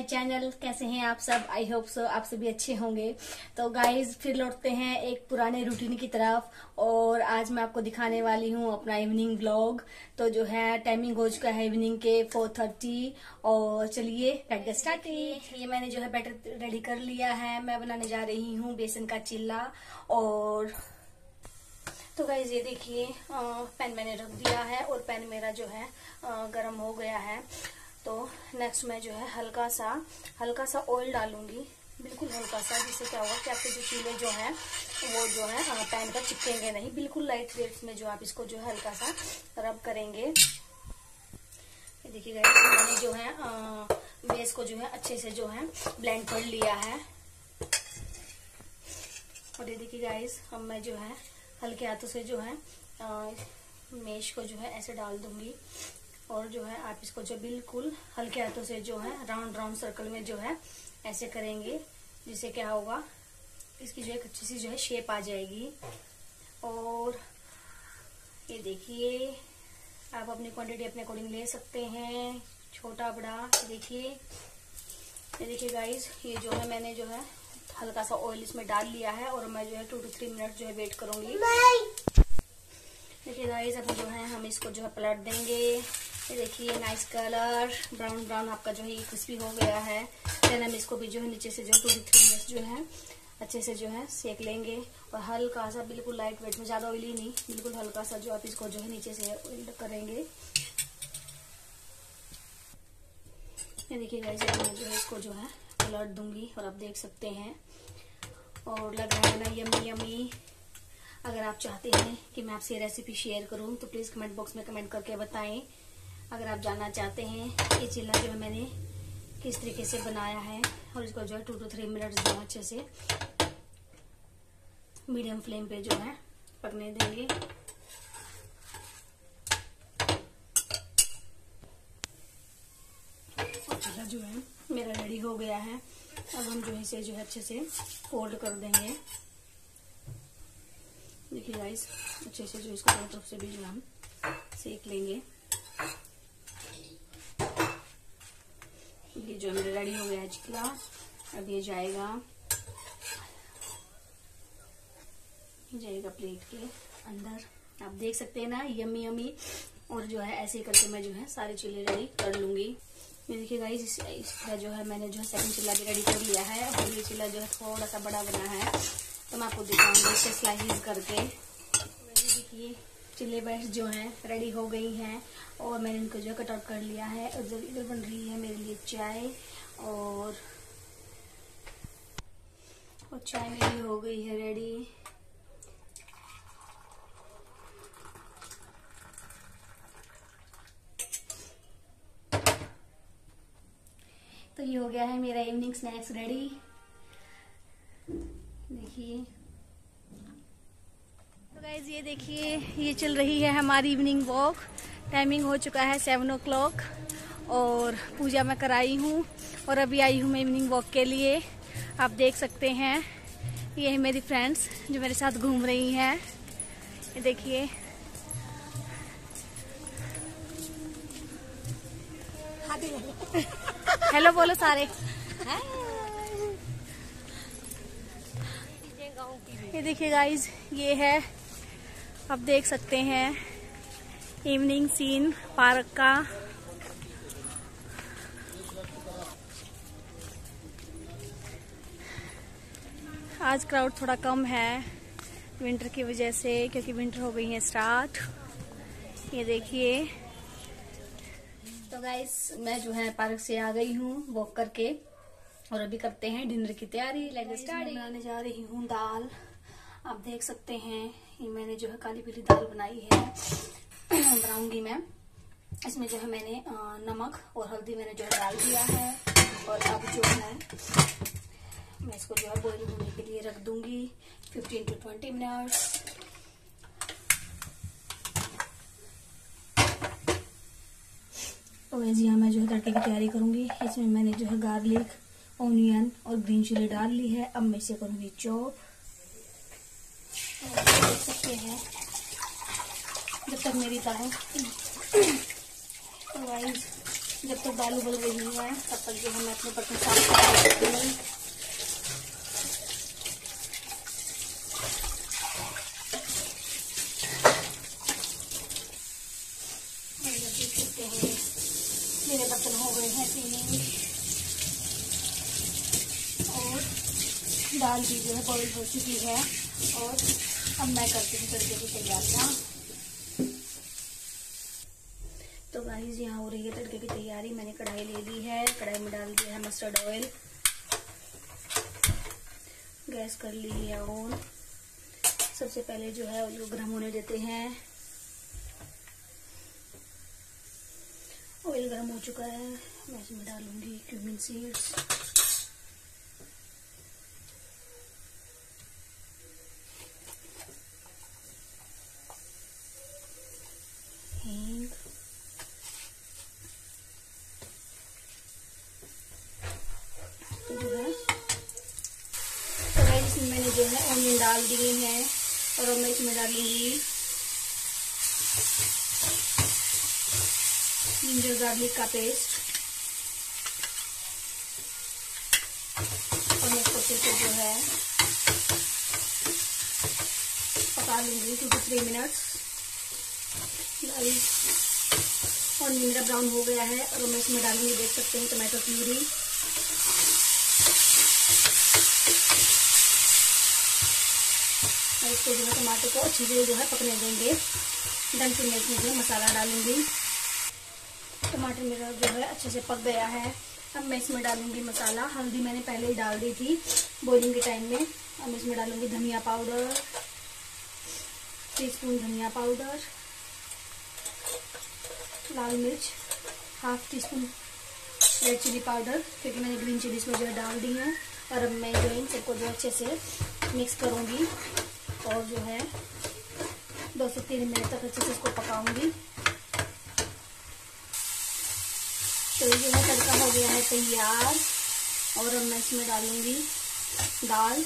My channel. कैसे हैं आप सब? आई होप सो आप सभी अच्छे होंगे। तो गाइज फिर लौटते हैं एक पुराने रूटीन की तरफ और आज मैं आपको दिखाने वाली हूँ अपना इवनिंग व्लॉग। तो जो है टाइमिंग हो चुका है इवनिंग के 4:30 और चलिए बैटर स्टार्ट। ये मैंने जो है बैटर रेडी कर लिया है। मैं बनाने जा रही हूँ बेसन का चिल्ला। और तो गाइज ये देखिए पैन मैंने रख दिया है और पैन मेरा जो है गर्म हो गया है। तो नेक्स्ट मैं जो है हल्का सा ऑयल डालूंगी, बिल्कुल हल्का सा, जिससे क्या होगा कि आपके जो चीले जो हैं वो जो है पैन पर चिपकेंगे नहीं। बिल्कुल लाइट वेट में जो आप इसको जो है हल्का सा रब करेंगे। देखिए गाइस मैंने जो है बेस को जो है अच्छे से जो है ब्लेंड कर लिया है। और ये देखिए गाइस अब मैं जो है हल्के हाथों से जो है मैश को जो है ऐसे डाल दूंगी। और जो है आप इसको जो बिल्कुल हल्के हाथों से जो है राउंड सर्कल में जो है ऐसे करेंगे, जिससे क्या होगा इसकी जो एक अच्छी सी जो है शेप आ जाएगी। और ये देखिए आप अपनी क्वांटिटी अपने अकॉर्डिंग ले सकते हैं, छोटा बड़ा। ये देखिए गाइस ये जो है मैंने जो है हल्का सा ऑयल इसमें डाल लिया है और मैं जो है 2 से 3 मिनट जो है वेट करूंगी। देखिए गाइस अब जो है हम इसको जो है पलट देंगे। देखिए नाइस कलर ब्राउन आपका जो है ये क्रिस्पी हो गया है। देन हम इसको भी जो है नीचे से जो है 2 से 3 मिनट जो है अच्छे से जो है सेक लेंगे। और हल्का सा बिल्कुल लाइट वेट में, ज्यादा ऑयली नहीं, बिल्कुल हल्का सा जो आप इसको जो है नीचे से उल्ट करेंगे। ये देखिए गाइस मैं जो है इसको जो है पलट दूंगी और आप देख सकते हैं। और लग रहा है ना यम्मी। अगर आप चाहते हैं कि मैं आपसे रेसिपी शेयर करूं तो प्लीज कमेंट बॉक्स में कमेंट करके बताएं। अगर आप जानना चाहते हैं ये चिल्ला जो है मैंने किस तरीके से बनाया है। और इसको जो है 2 से 3 मिनट जो है अच्छे से मीडियम फ्लेम पे जो है पकने देंगे। चिल्ला जो है मेरा रेडी हो गया है। अब हम जो है इसे जो है अच्छे से फोल्ड कर देंगे। देखिए गाइस अच्छे से जो इसको दोनों तरफ से भी जो हम सेक लेंगे। ये जो हमारा रेडी हो गया है चिल्ला। अब ये जाएगा प्लेट के अंदर। आप देख सकते हैं ना यम्मी। और जो है ऐसे करके मैं जो है सारे चिल्ले रेडी कर लूंगी। ये देखिए गाइस इसका जो है मैंने जो है 2nd चिल्ला भी रेडी कर लिया है। और ये चिल्ला जो है थोड़ा सा बड़ा बना है तो मैं आपको दिखाऊंगी इसे स्लाइस करके। देखिए चिल्ले बैट्स जो हैं रेडी हो गई हैं और मैंने इनको जो है कट आउट कर लिया है। और इधर बन रही है मेरे लिए चाय। और चाय मेरी हो गई है रेडी। तो ये हो गया है मेरा इवनिंग स्नैक्स रेडी। देखिए तो गाइज ये देखिए ये चल रही है हमारी इवनिंग वॉक। टाइमिंग हो चुका है 7 o'clock और पूजा मैं कराई हूँ और अभी आई हूँ मैं इवनिंग वॉक के लिए। आप देख सकते हैं ये है मेरी फ्रेंड्स जो मेरे साथ घूम रही हैं। ये देखिए हेलो बोलो सारे। ये देखिए गाइज ये है आप देख सकते हैं इवनिंग सीन पार्क का। आज क्राउड थोड़ा कम है विंटर की वजह से, क्योंकि विंटर हो गई है स्टार्ट। ये देखिए तो गाइस मैं जो है पार्क से आ गई हूँ वॉक करके और अभी करते हैं डिनर की तैयारी। बनाने जा रही हूँ दाल। आप देख सकते हैं ये मैंने जो है काली पीली दाल बनाई है। बनाऊंगी मैं इसमें जो है मैंने नमक और हल्दी मैंने जो है डाल दिया है। और अब जो है मैं इसको जो है बॉईल होने के लिए रख दूंगी 15 से 20 मिनट। तो गाइस यहाँ मैं जो है तड़के की तैयारी करूंगी। इसमें मैंने जो है गार्लिक, ऑनियन और ग्रीन चिली डाल ली है। अब मैं इसे करूंगी चॉप। देख सकते हैं जब तक मेरी दाल। तो गाइस जब तक दाल उबल रही है तब तक जो हमें अपने बर्तन साफ कर सकते हैं। देख सकते हैं मेरे बर्तन हो गए हैं क्लीन और दाल भी जो है बॉइल हो चुकी है। और अब मैं करती हूँ तड़के की तैयारियाँ। तो गाइस यहाँ हो रही है तड़के की तैयारी। मैंने कढ़ाई ले ली है, कढ़ाई में डाल दिया है मस्टर्ड ऑयल, गैस कर ली है ऑन। सबसे पहले जो है ऑयल को गर्म होने देते हैं। ऑयल गर्म हो चुका है, मैं इसमें डालूंगी क्यूमिन सीड्स, हींग, मैंने जो है ऑनियन डाल दिए हैं। और अब मैं इसमें डालूंगी जिंजर गार्लिक का पेस्ट और मैं इसको फिर जो है पका लूंगी 2 से 3 मिनट्स। और मेरा ब्राउन हो गया है और मैं इसमें डालूंगी, देख सकते हैं, टमाटो प्यूरी। और इसको जो है टमाटर को अच्छे से जो है पकने देंगे। देन फिर मैं इसमें जो है मसाला डालूंगी। टमाटर मेरा जो है अच्छे से पक गया है। अब मैं इसमें डालूंगी मसाला। हल्दी मैंने पहले ही डाल दी थी बॉइलिंग के टाइम में। अब इसमें डालूंगी धनिया पाउडर, 1 टीस्पून धनिया पाउडर, लाल मिर्च, 1/2 टीस्पून रेड चिली पाउडर, क्योंकि मैंने ग्रीन चिली इसमें जो है डाल दी है। और अब मैं जो है इन सबको जो अच्छे से मिक्स करूँगी और जो है 2 से 3 मिनट तक अच्छे से इसको पकाऊंगी। तो ये जो है तड़का हो गया है तैयार। और अब मैं इसमें डालूंगी दाल।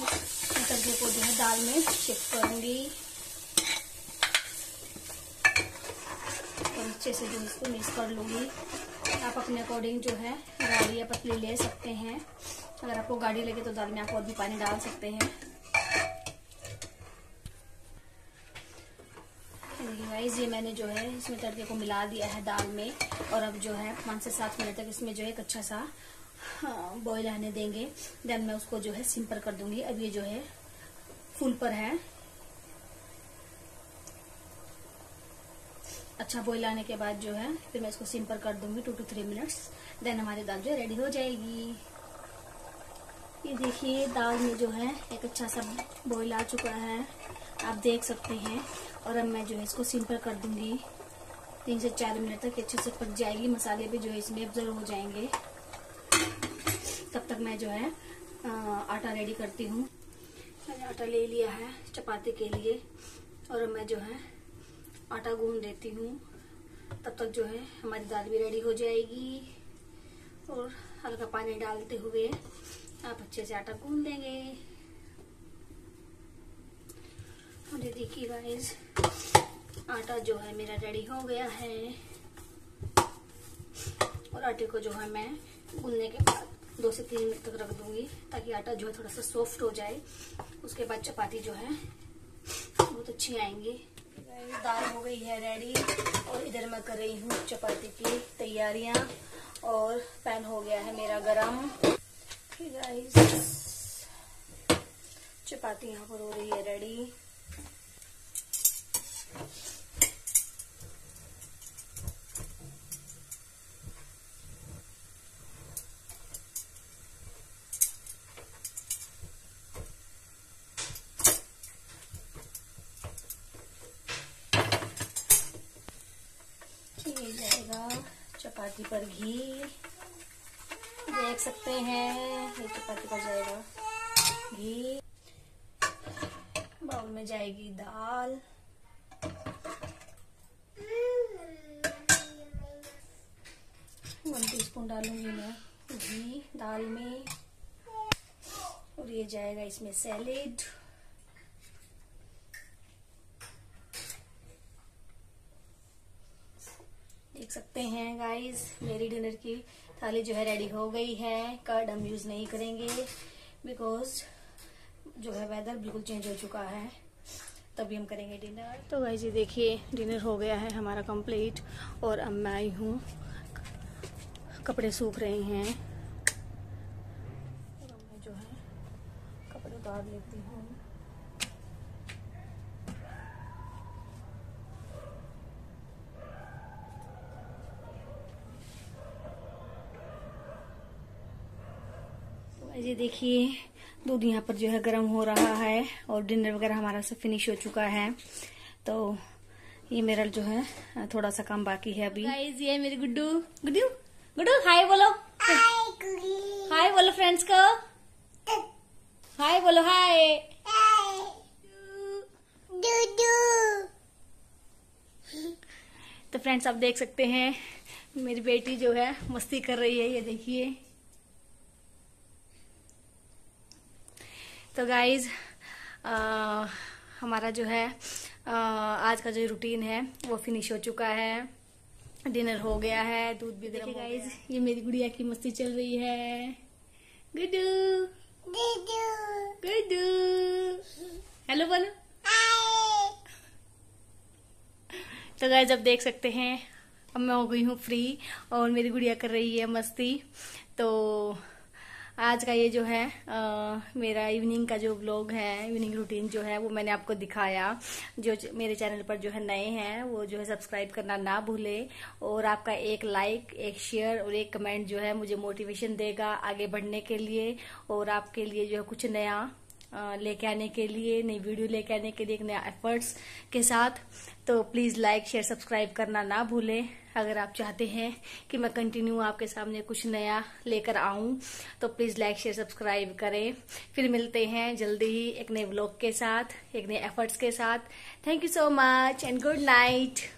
तड़के को जो है दाल में शिफ्ट करूंगी और अच्छे से जो इसको मिक्स कर लूंगी। आप अपने अकॉर्डिंग जो है गाढ़ी या पतली ले सकते हैं। अगर आपको गाढ़ी लगे तो दाल में आप और भी पानी डाल सकते हैं। गाइस ये मैंने जो है इसमें तड़के को मिला दिया है दाल में। और अब जो है 5 से 7 मिनट तक इसमें जो है एक अच्छा सा बॉईल आने देंगे। देन मैं उसको जो है सिम पर कर दूंगी। अब ये जो है फुल पर है। अच्छा बॉईल आने के बाद जो है फिर मैं इसको सिम पर कर दूंगी 2 से 3 मिनट्स। देन हमारी दाल जो है रेडी हो जाएगी। ये देखिए दाल में जो है एक अच्छा सा बॉईल आ चुका है, आप देख सकते हैं। और अब मैं जो है इसको सिम पर कर दूंगी 3 से 4 मिनट तक। अच्छे से पक जाएगी, मसाले भी जो है इसमें एब्जॉर्व हो जाएंगे। तब तक मैं जो है आटा रेडी करती हूँ। मैंने आटा ले लिया है चपाती के लिए और अब मैं जो है आटा गूंद देती हूँ। तब तक जो है हमारी दाल भी रेडी हो जाएगी। और हल्का पानी डालते हुए आप अच्छे से आटा गूंद लेंगे। और ये देखिए गाइस आटा जो है मेरा रेडी हो गया है। और आटे को जो है मैं गूंदने के बाद 2 से 3 मिनट तक रख दूंगी ताकि आटा जो है थोड़ा सा सॉफ्ट हो जाए। उसके बाद चपाती जो है बहुत अच्छी आएंगी। दाल हो गई है रेडी और इधर मैं कर रही हूँ चपाती की तैयारियाँ। और पैन हो गया है मेरा गरम। गाइस चपाती यहाँ पर हो रही है रेडी। ये जाएगा चपाती पर घी, देख सकते हैं। ये चपाती पर जाएगा घी, बाउल में जाएगी दाल। वन टीस्पून डालूंगी मैं घी दाल में। और ये जाएगा इसमें सैलेड। देख सकते हैं गाइस, मेरी डिनर की थाली जो है रेडी हो गई है। कर्ड हम यूज नहीं करेंगे बिकॉज जो है वेदर बिल्कुल चेंज हो चुका है, तभी हम करेंगे डिनर। तो गाइस ये देखिए डिनर हो गया है हमारा कंप्लीट, और अब मैं आई हूँ, कपड़े सूख रहे हैं, तो मैं जो है कपड़े उतार लेती हूँ। ये देखिए दूध यहाँ पर जो है गर्म हो रहा है, और डिनर वगैरह हमारा सब फिनिश हो चुका है। तो ये मेरा जो है थोड़ा सा काम बाकी है अभी। गाइस ये मेरे गुड्डू गुड्डू गुड्डू, हाय बोलो, हाय बोलो फ्रेंड्स को, हाय बोलो, हाय गुड्डू। तो फ्रेंड्स आप देख सकते हैं मेरी बेटी जो है मस्ती कर रही है, ये देखिए। तो गाइज हमारा जो है आज का जो रूटीन है वो फिनिश हो चुका है, डिनर हो गया है, दूध भी गर्म हो गया। गाइज ये मेरी गुड़िया की मस्ती चल रही है, गुड्डू गुड्डू गुड्डू, हेलो बोलो। तो गाइज अब देख सकते हैं अब मैं हो गई हूँ फ्री, और मेरी गुड़िया कर रही है मस्ती। तो आज का ये जो है मेरा इवनिंग का जो व्लॉग है, इवनिंग रूटीन जो है वो मैंने आपको दिखाया। जो मेरे चैनल पर जो है नए हैं वो जो है सब्सक्राइब करना ना भूले, और आपका एक लाइक, एक शेयर और एक कमेंट जो है मुझे मोटिवेशन देगा आगे बढ़ने के लिए, और आपके लिए जो है कुछ नया लेके आने के लिए, नई वीडियो लेके आने के लिए एक नया एफर्ट्स के साथ। तो प्लीज़ लाइक, शेयर, सब्सक्राइब करना ना भूलें। अगर आप चाहते हैं कि मैं कंटिन्यू आपके सामने कुछ नया लेकर आऊं, तो प्लीज़ लाइक, शेयर, सब्सक्राइब करें। फिर मिलते हैं जल्दी ही एक नए व्लॉग के साथ, एक नए एफर्ट्स के साथ। Thank you so much and good night.